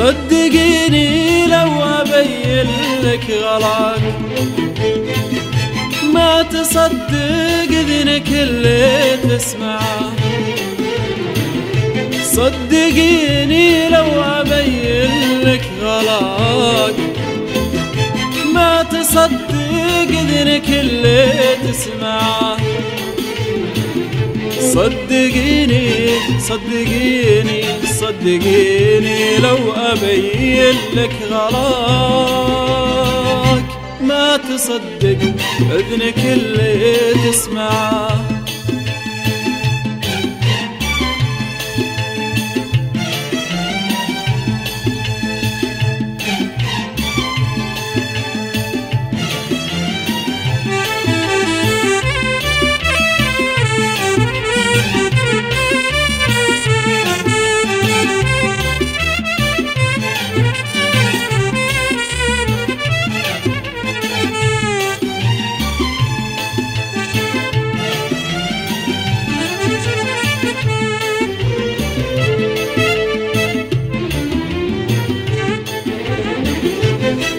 صدقيني لو أبين لك غلط ما تصدق ذنك اللي تسمعه. صدقيني لو أبين لك غلط ما تصدق ذنك اللي تسمعه. صدقيني صدقيني صدقيني لو أبين لك غلاك ما تصدق أذنك اللي تسمعه.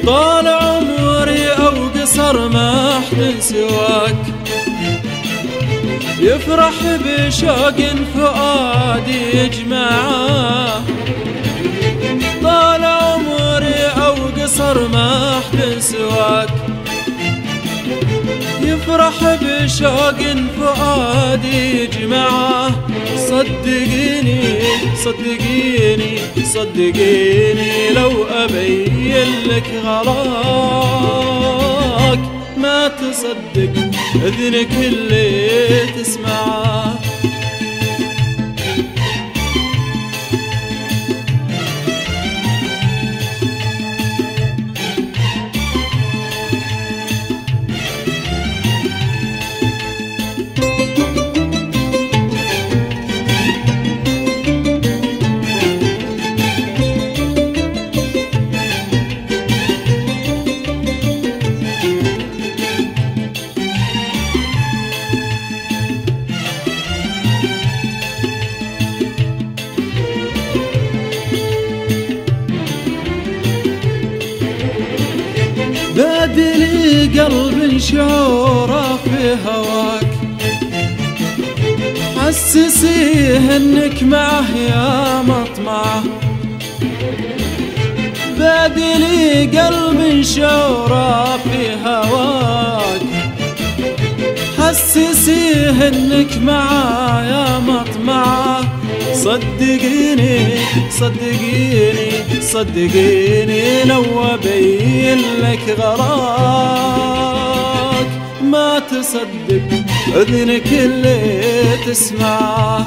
طال عمري أو قصر ما أحد سواك يفرح بشوق فؤادي يجمعه. طال عمري أو قصر ما أحد سواك يفرح بشوق فؤادي يجمعه. صدقيني صدقيني صدقيني لو أبين لك غلاك ما تصدق أذنك اللي تسمعه. بادلي قلب شعوره في هواك حسسيه انك معه يا مطمعه. بادلي قلب شعوره في هواك حسسيه انك معه يا مطمعه. صدقيني صدقيني صدقيني لو أبين لك غراك ما تصدق أذنك اللي تسمعه.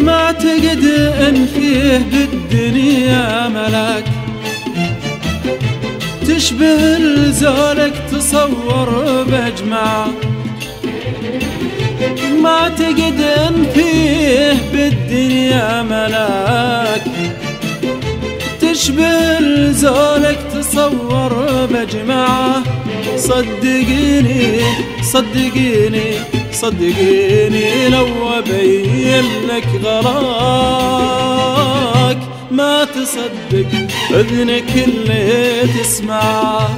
ما اعتقد ان فيه بالدنيا ملاك تشبه لزولك تصور بجمعه. ما اعتقد ان فيه بالدنيا ملاك تشبه لزولك تصور بجمعه. صدقيني صدقيني صدقيني لو أبين لك غلاك ما تصدق أذنك اللي تسمعه.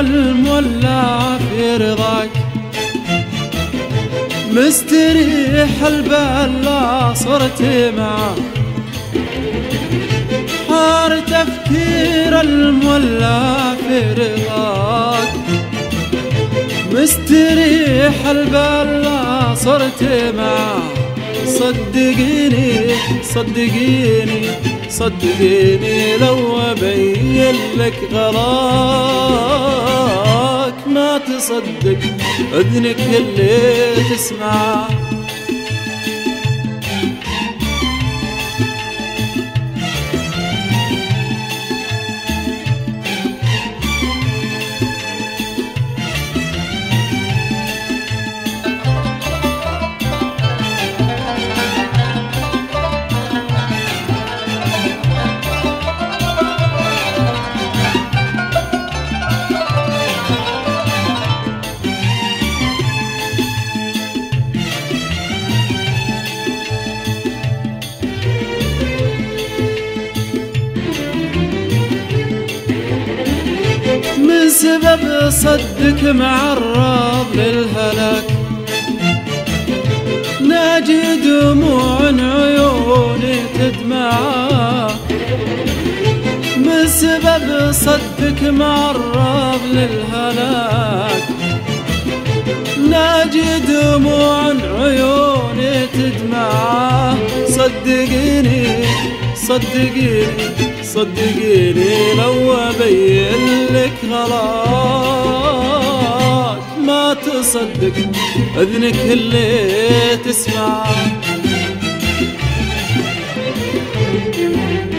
المولع في رضاك، مستريح البلة صرت معه، حار تفكير المولع في رضاك، مستريح البلة صرت معه. صدقيني صدقيني صدقيني لو أبين لك غلاك ما تصدق أذنك اللي تسمع. من سبب صدك معرض للهلاك، ناجي دموع عيوني تدمع، من سبب صدك معرض للهلاك، ناجي دموع عيوني تدمع. صدقيني صدقيني صدقيني لو أبين لك غلاك ما تصدق أذنك اللي تسمع.